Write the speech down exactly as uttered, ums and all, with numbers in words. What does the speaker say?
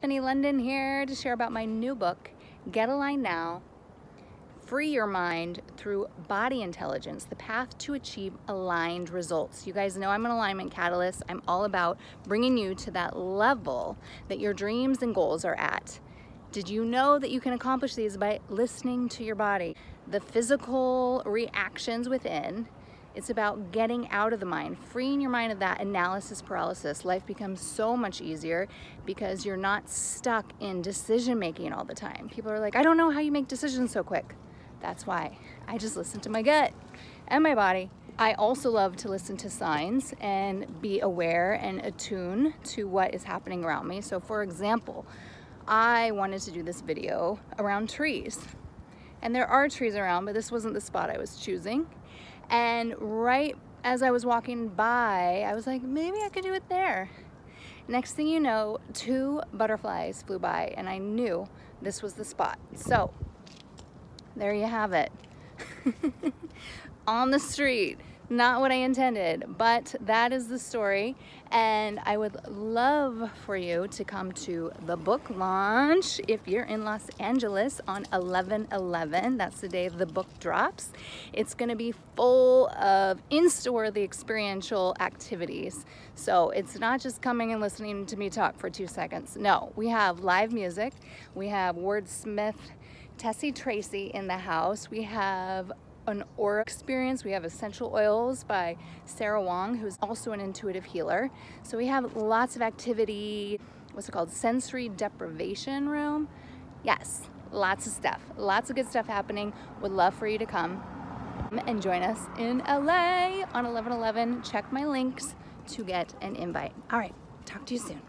Bethany London here to share about my new book, Get Aligned Now, Free Your Mind Through Body Intelligence, The Path to Achieve Aligned Results. You guys know I'm an alignment catalyst. I'm all about bringing you to that level that your dreams and goals are at. Did you know that you can accomplish these by listening to your body? The physical reactions within, it's about getting out of the mind, freeing your mind of that analysis paralysis. Life becomes so much easier because you're not stuck in decision making all the time. People are like, I don't know how you make decisions so quick. That's why I just listen to my gut and my body. I also love to listen to signs and be aware and attune to what is happening around me. So for example, I wanted to do this video around trees. And there are trees around, but this wasn't the spot I was choosing. And right as I was walking by, I was like, maybe I could do it there. Next thing you know, two butterflies flew by and I knew this was the spot. So there you have it. On the street. Not what I intended, but that is the story. And I would love for you to come to the book launch if you're in Los Angeles on eleven eleven. That's the day the book drops. It's gonna be full of in-store-worthy experiential activities. So it's not just coming and listening to me talk for two seconds. No, we have live music. We have Wordsmith Tessie Tracy in the house. We have an aura experience. We have essential oils by Sarah Wong, who's also an intuitive healer. So we have lots of activity. What's it called? Sensory deprivation room. Yes, lots of stuff. Lots of good stuff happening. Would love for you to come and join us in L A on eleven eleven. Check my links to get an invite. All right, talk to you soon.